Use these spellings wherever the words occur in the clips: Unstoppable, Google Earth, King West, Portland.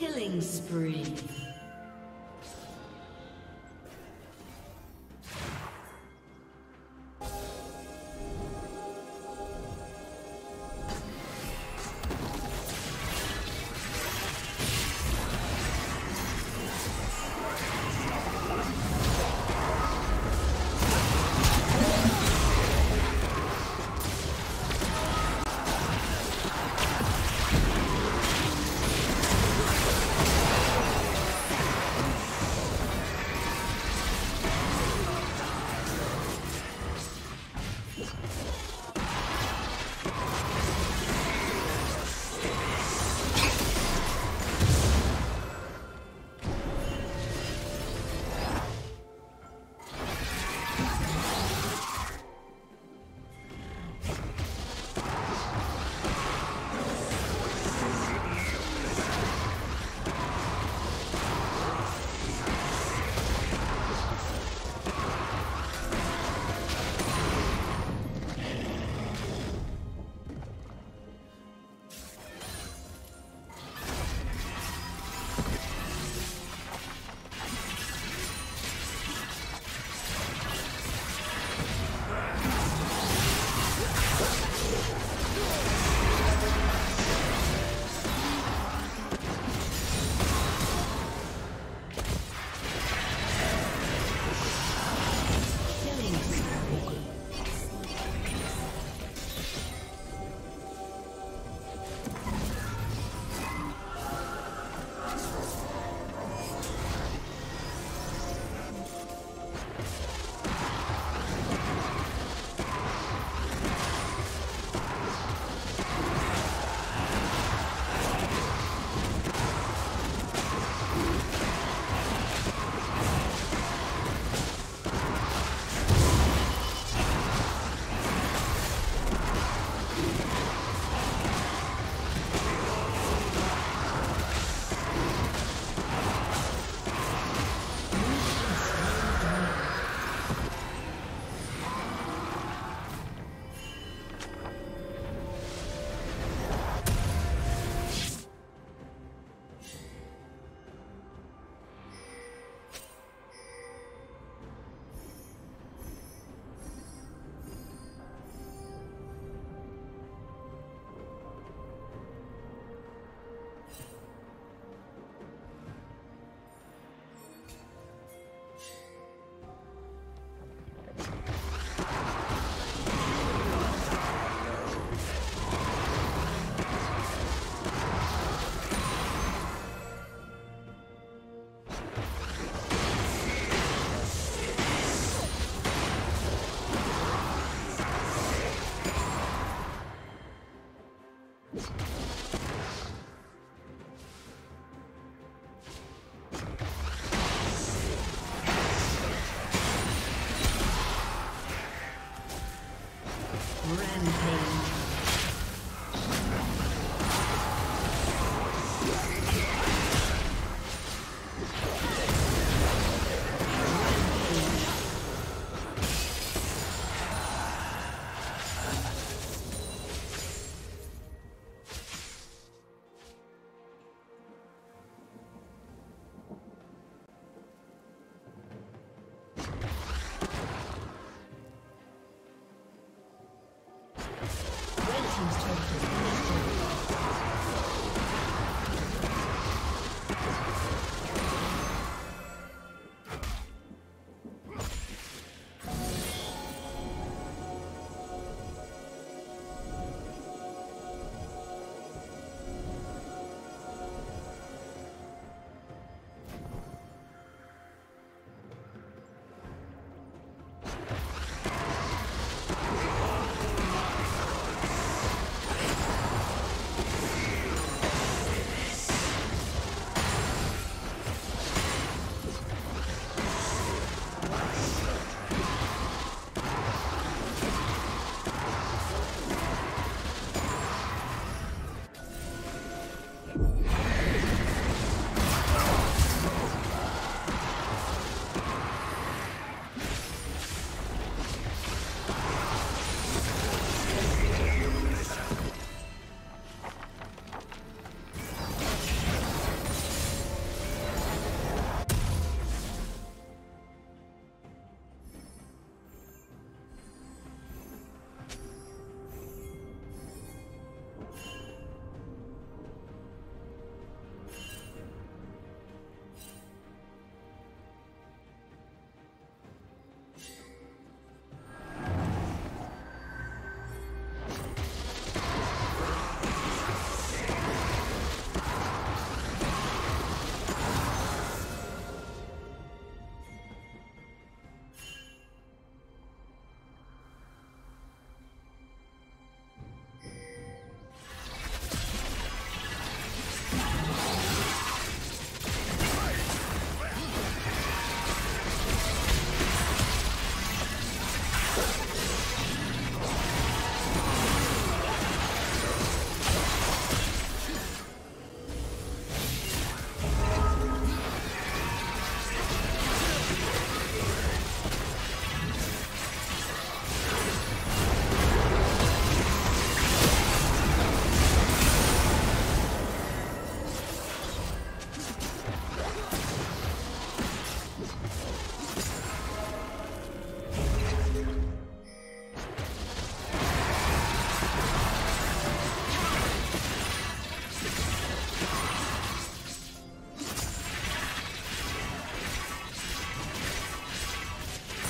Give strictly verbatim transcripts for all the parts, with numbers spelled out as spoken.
Killing spree.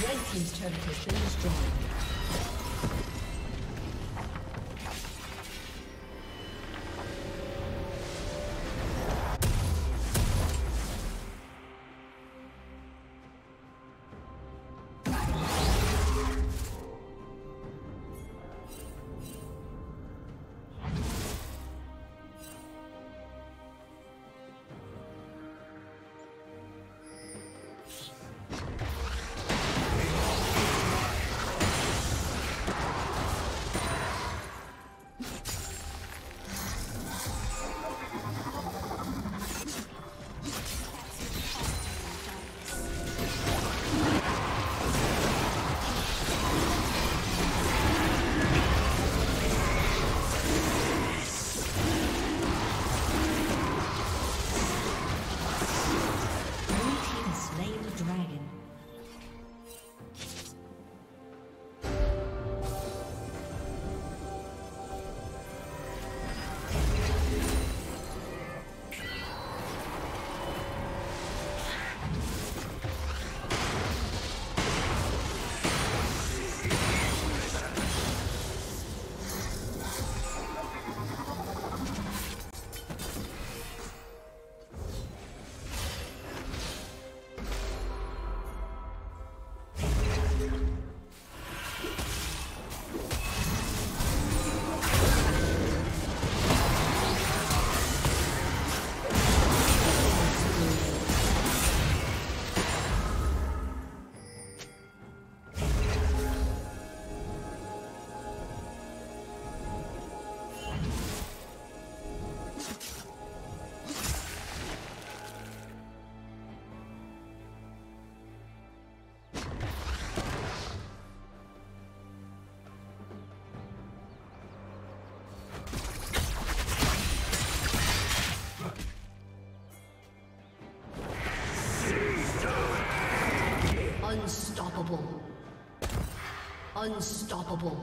Red team's turret has been destroyed. Unstoppable. Unstoppable.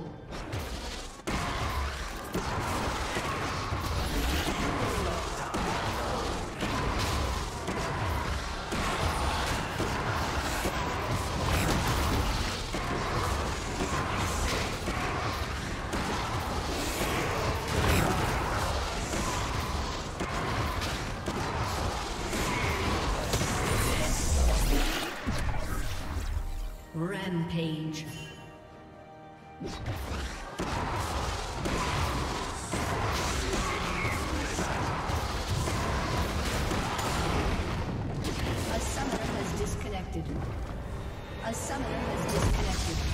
Rampage. A summoner has disconnected. A summoner has disconnected.